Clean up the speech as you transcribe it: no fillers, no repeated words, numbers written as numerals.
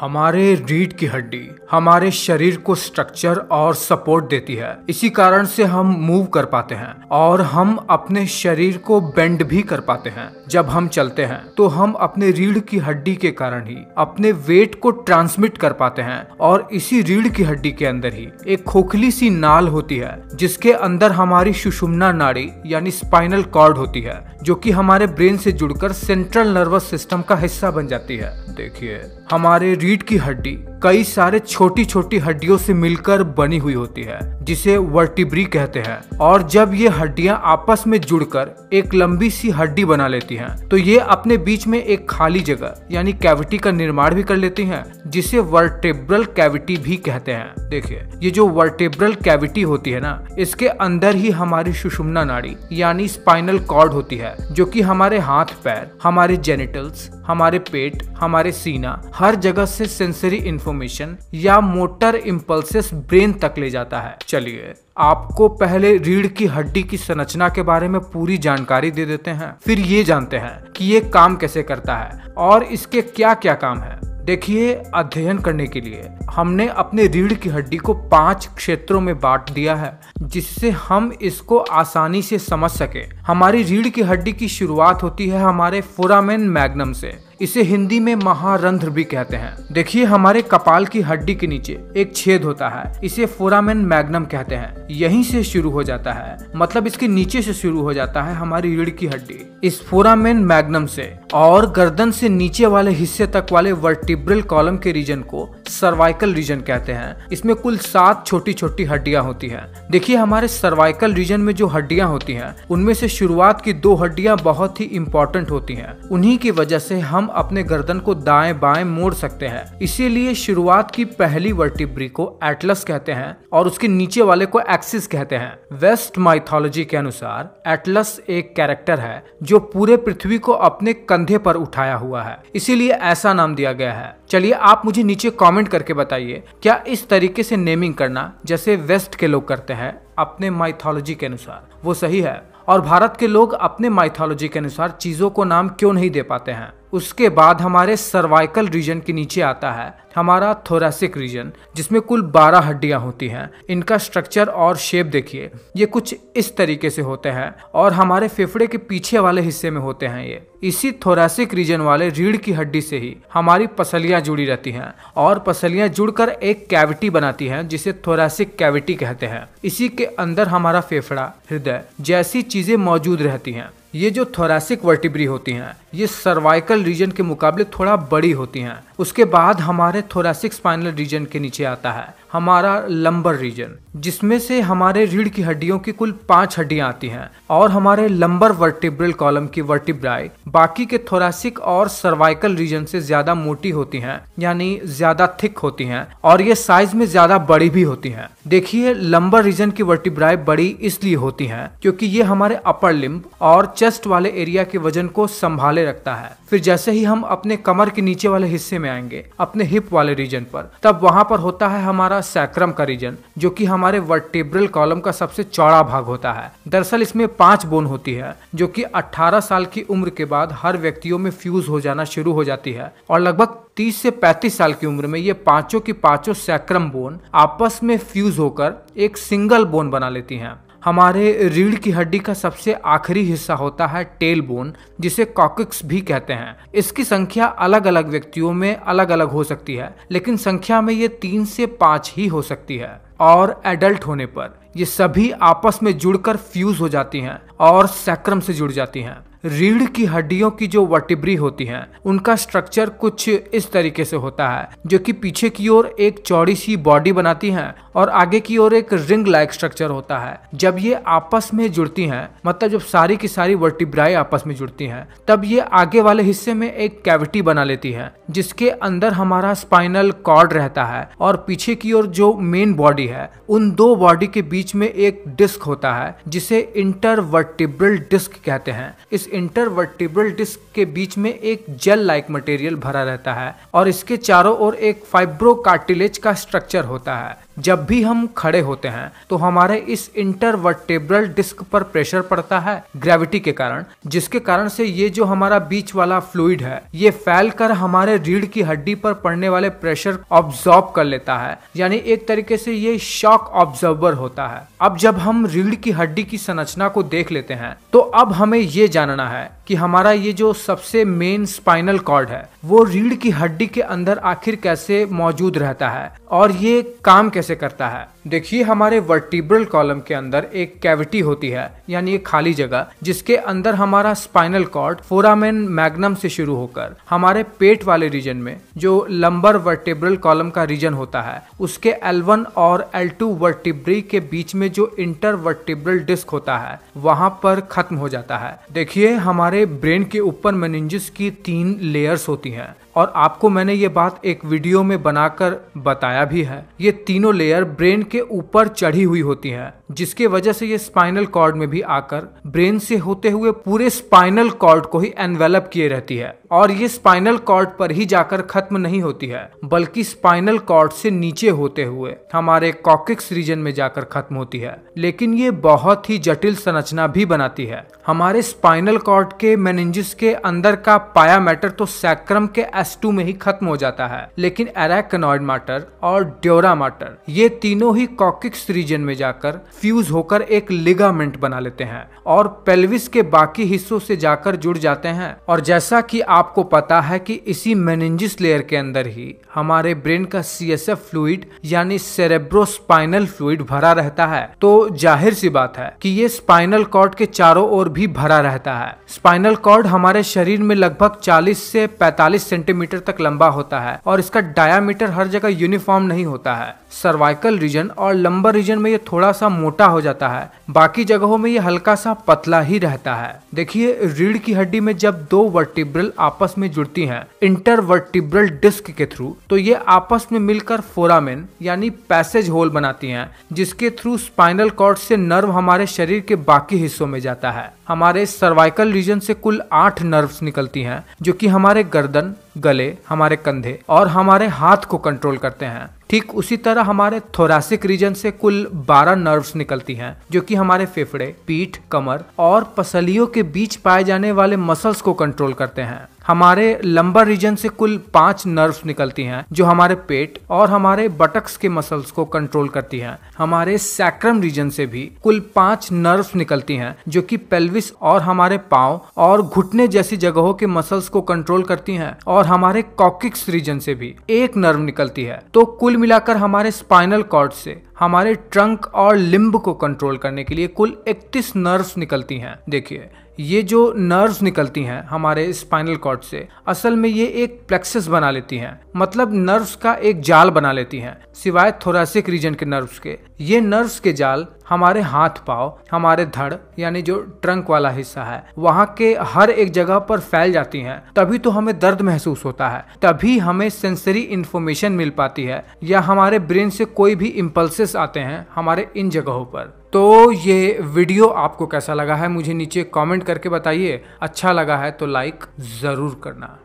हमारे रीढ़ की हड्डी हमारे शरीर को स्ट्रक्चर और सपोर्ट देती है, इसी कारण से हम मूव कर पाते हैं और हम अपने शरीर को बेंड भी कर पाते हैं। जब हम चलते हैं तो हम अपने रीढ़ की हड्डी के कारण ही अपने वेट को ट्रांसमिट कर पाते हैं और इसी रीढ़ की हड्डी के अंदर ही एक खोखली सी नाल होती है जिसके अंदर हमारी सुषुम्ना नाड़ी यानी स्पाइनल कॉर्ड होती है, जो कि हमारे ब्रेन से जुड़कर सेंट्रल नर्वस सिस्टम का हिस्सा बन जाती है। देखिए, हमारे रीढ़ की हड्डी कई सारे छोटी छोटी हड्डियों से मिलकर बनी हुई होती है जिसे वर्टेब्री कहते हैं, और जब ये हड्डियां आपस में जुड़कर एक लंबी सी हड्डी बना लेती हैं, तो ये अपने बीच में एक खाली जगह यानी कैविटी का निर्माण भी कर लेती हैं, जिसे वर्टेब्रल कैविटी भी कहते हैं। देखिए, ये जो वर्टेब्रल कैविटी होती है ना, इसके अंदर ही हमारी सुषुम्ना नाड़ी यानी स्पाइनल कॉर्ड होती है, जो कि हमारे हाथ पैर, हमारे जेनिटल्स, हमारे पेट, हमारे सीना, हर जगह से सेंसरी इन्फॉर्मेशन या मोटर इंपल्सेस ब्रेन तक ले जाता है। चलिए, आपको पहले रीढ़ की हड्डी की संरचना के बारे में पूरी जानकारी दे देते हैं, फिर ये जानते हैं कि ये काम कैसे करता है और इसके क्या क्या काम है। देखिए, अध्ययन करने के लिए हमने अपने रीढ़ की हड्डी को 5 क्षेत्रों में बांट दिया है, जिससे हम इसको आसानी से समझ सके। हमारी रीढ़ की हड्डी की शुरुआत होती है हमारे फोरामेन मैग्नम से, इसे हिंदी में महारंध्र भी कहते हैं। देखिए, हमारे कपाल की हड्डी के नीचे एक छेद होता है, इसे फोरामेन मैग्नम कहते हैं। यहीं से शुरू हो जाता है, मतलब इसके नीचे से शुरू हो जाता है हमारी रीढ़ की हड्डी। इस फोरामेन मैग्नम से और गर्दन से नीचे वाले हिस्से तक वाले वर्टिब्रल कॉलम के रीजन को सर्वाइकल रीजन कहते हैं। इसमें कुल 7 छोटी छोटी हड्डियां होती हैं। देखिए, हमारे सर्वाइकल रीजन में जो हड्डियां होती हैं, उनमें से शुरुआत की 2 हड्डियां बहुत ही इम्पोर्टेंट होती हैं। उन्हीं की वजह से हम अपने गर्दन को दाएं बाएं मोड़ सकते हैं। इसीलिए शुरुआत की पहली वर्टिब्री को एटलस कहते हैं और उसके नीचे वाले को एक्सिस कहते हैं। वेस्ट माइथोलॉजी के अनुसार एटलस एक कैरेक्टर है जो पूरे पृथ्वी को अपने कंधे पर उठाया हुआ है, इसीलिए ऐसा नाम दिया गया है। चलिए, आप मुझे नीचे कमेंट करके बताइए, क्या इस तरीके से नेमिंग करना जैसे वेस्ट के लोग करते हैं अपने माइथोलॉजी के अनुसार, वो सही है? और भारत के लोग अपने माइथोलॉजी के अनुसार चीजों को नाम क्यों नहीं दे पाते हैं? उसके बाद हमारे सर्वाइकल रीजन के नीचे आता है हमारा थोरासिक रीजन, जिसमें कुल 12 हड्डियां होती हैं। इनका स्ट्रक्चर और शेप देखिए, ये कुछ इस तरीके से होते हैं और हमारे फेफड़े के पीछे वाले हिस्से में होते हैं ये। इसी थोरासिक रीजन वाले रीढ़ की हड्डी से ही हमारी पसलियां जुड़ी रहती हैं और पसलियां जुड़कर एक कैविटी बनाती हैं, जिसे थोरासिक कैविटी कहते हैं। इसी के अंदर हमारा फेफड़ा, हृदय जैसी चीजें मौजूद रहती हैं। ये जो थोरासिक वर्टिब्री होती हैं, ये सर्वाइकल रीजन के मुकाबले थोड़ा बड़ी होती हैं। उसके बाद हमारे थोरासिक स्पाइनल रीजन के नीचे आता है हमारा लंबर रीजन, जिसमें से हमारे रीढ़ की हड्डियों की कुल 5 हड्डियां आती हैं और हमारे लंबर वर्टिब्रल कॉलम की वर्टिब्राई बाकी के थोरासिक और सर्वाइकल रीजन से ज्यादा मोटी होती हैं, यानी ज्यादा थिक होती हैं और ये साइज में ज्यादा बड़ी भी होती हैं। देखिए, लंबर रीजन की वर्टिब्राई बड़ी इसलिए होती हैं क्योंकि ये हमारे अपर लिम्ब और चेस्ट वाले एरिया के वजन को संभाले रखता है। फिर जैसे ही हम अपने कमर के नीचे वाले हिस्से में आएंगे, अपने हिप वाले रीजन पर, तब वहां पर होता है हमारा सैक्रम का रीजन, जो कि हमारे वर्टेब्रल कॉलम का सबसे चौड़ा भाग होता है। दरअसल इसमें 5 बोन होती है, जो कि 18 साल की उम्र के बाद हर व्यक्तियों में फ्यूज हो जाना शुरू हो जाती है और लगभग 30 से 35 साल की उम्र में ये पांचों की पांचों सैक्रम बोन आपस में फ्यूज होकर एक सिंगल बोन बना लेती हैं। हमारे रीढ़ की हड्डी का सबसे आखिरी हिस्सा होता है टेल बोन, जिसे कॉकिक्स भी कहते हैं। इसकी संख्या अलग अलग व्यक्तियों में अलग अलग हो सकती है, लेकिन संख्या में ये 3 से 5 ही हो सकती है और एडल्ट होने पर ये सभी आपस में जुड़कर फ्यूज हो जाती हैं और सैक्रम से जुड़ जाती हैं। रीढ़ की हड्डियों की जो वर्टिब्री होती हैं, उनका स्ट्रक्चर कुछ इस तरीके से होता है, जो कि पीछे की ओर एक चौड़ी सी बॉडी बनाती हैं और आगे की ओर एक रिंग लाइक स्ट्रक्चर होता है। जब ये आपस में जुड़ती हैं, मतलब जब सारी की सारी वर्टिब्राई आपस में जुड़ती हैं, तब ये आगे वाले हिस्से में एक कैविटी बना लेती है, जिसके अंदर हमारा स्पाइनल कॉर्ड रहता है और पीछे की ओर जो मेन बॉडी है, उन 2 बॉडी के बीच में एक डिस्क होता है, जिसे इंटरवर्टीब्रल डिस्क कहते हैं। इस इंटरवर्टीब्रल डिस्क के बीच में एक जेल लाइक मटेरियल भरा रहता है और इसके चारों ओर एक फाइब्रोकार्टिलेज का स्ट्रक्चर होता है, जब भी हम खड़े होते हैं तो हमारे इस इंटरवर्टेब्रल डिस्क पर प्रेशर पड़ता है ग्रेविटी के कारण, जिसके कारण से ये जो हमारा बीच वाला फ्लूइड है ये फैलकर हमारे रीढ़ की हड्डी पर पड़ने वाले प्रेशर ऑब्जॉर्ब कर लेता है, यानी एक तरीके से ये शॉक ऑब्जॉर्बर होता है। अब जब हम रीढ़ की हड्डी की संरचना को देख लेते हैं तो अब हमें ये जानना है कि हमारा ये जो सबसे मेन स्पाइनल कॉर्ड है वो रीढ़ की हड्डी के अंदर आखिर कैसे मौजूद रहता है और ये काम कैसे करता है। देखिए, हमारे वर्टीब्रल कॉलम के अंदर एक कैविटी होती है, यानी एक खाली जगह, जिसके अंदर हमारा स्पाइनल कॉर्ड फोरामेन मैग्नम से शुरू होकर हमारे पेट वाले रीजन में जो लंबर वर्टेब्रल कॉलम का रीजन होता है उसके L1 और L2 वर्टेब्री के बीच में जो इंटरवर्टीब्रल डिस्क होता है वहां पर खत्म हो जाता है। देखिए, हमारे ब्रेन के ऊपर मेनिन्जेस की 3 लेयर्स होती हैं और आपको मैंने ये बात एक वीडियो में बनाकर बताया भी है। ये तीनों लेयर ब्रेन के ऊपर चढ़ी हुई होती हैं, जिसके वजह से ये स्पाइनल कॉर्ड में भी आकर ब्रेन से होते हुए पूरे स्पाइनल कॉर्ड को ही एनवेलप किए रहती है। और ये स्पाइनल कॉर्ड पर ही जाकर खत्म नहीं होती है, बल्कि स्पाइनल कॉर्ड से नीचे होते हुए हमारे कॉकिक्स रीजन में जाकर खत्म होती है। लेकिन ये बहुत ही जटिल संरचना भी बनाती है। हमारे स्पाइनल कॉर्ड के मेनिन्जेस के अंदर का पाया मैटर तो सैक्रम के S2 में ही खत्म हो जाता है, लेकिन एरेक्नोइड मैटर और ड्यूरा मैटर ये तीनों ही कॉकिक्स रीजन में जाकर फ्यूज होकर एक लिगामेंट बना लेते हैं और पेल्विस के बाकी हिस्सों से जाकर जुड़ जाते हैं। और जैसा कि आपको पता है कि इसी मेनिन्जेस लेयर के अंदर ही हमारे ब्रेन का CSF फ्लूइड यानी सेरेब्रोस्पाइनल फ्लूइड भरा रहता है, तो जाहिर सी बात है कि ये स्पाइनल कॉर्ड के चारों ओर भी भरा रहता है। स्पाइनल कॉर्ड हमारे शरीर में लगभग 40 से 45 सेंटीमीटर तक लंबा होता है और इसका डायामीटर हर जगह यूनिफॉर्म नहीं होता है। सर्वाइकल रीजन और लंबर रीजन में ये थोड़ा सा मोटा हो जाता है, बाकी जगहों में ये हल्का सा पतला ही रहता है। देखिए, रीढ़ की हड्डी में जब 2 वर्टिब्रल आपस में जुड़ती हैं इंटरवर्टिब्रल डिस्क के थ्रू, तो ये आपस में मिलकर फोरामेन यानी पैसेज होल बनाती हैं, जिसके थ्रू स्पाइनल कॉर्ड से नर्व हमारे शरीर के बाकी हिस्सों में जाता है। हमारे सर्वाइकल रीजन से कुल 8 नर्व्स निकलती हैं, जो कि हमारे गर्दन, गले, हमारे कंधे और हमारे हाथ को कंट्रोल करते हैं। ठीक उसी तरह हमारे थोरासिक रीजन से कुल 12 नर्व्स निकलती हैं, जो कि हमारे फेफड़े, पीठ, कमर और पसलियों के बीच पाए जाने वाले मसल्स को कंट्रोल करते हैं। हमारे लंबर रीजन से कुल 5 नर्व्स निकलती हैं, जो हमारे पेट और हमारे बटक्स के मसल्स को कंट्रोल करती हैं। हमारे सैक्रम रीजन से भी कुल 5 नर्व्स निकलती हैं, जो कि पेल्विस और हमारे पाँव और घुटने जैसी जगहों के मसल्स को कंट्रोल करती हैं। और हमारे कॉकिक्स रीजन से भी 1 नर्व निकलती है। तो कुल मिलाकर हमारे स्पाइनल कॉर्ड से हमारे ट्रंक और लिम्ब को कंट्रोल करने के लिए कुल 31 नर्व्स निकलती हैं। देखिए, ये जो नर्व्स निकलती हैं हमारे स्पाइनल कॉर्ड से, असल में ये एक प्लेक्सिस बना लेती हैं, मतलब नर्व्स का एक जाल बना लेती हैं। सिवाय थोरासिक रीजन के नर्व्स के, ये नर्व्स के जाल हमारे हाथ, पाँव, हमारे धड़ यानी जो ट्रंक वाला हिस्सा है वहाँ के हर एक जगह पर फैल जाती हैं। तभी तो हमें दर्द महसूस होता है, तभी हमें सेंसरी इंफॉर्मेशन मिल पाती है या हमारे ब्रेन से कोई भी इम्पल्सेस आते हैं हमारे इन जगहों पर। तो ये वीडियो आपको कैसा लगा है मुझे नीचे कमेंट करके बताइए। अच्छा लगा है तो लाइक ज़रूर करना।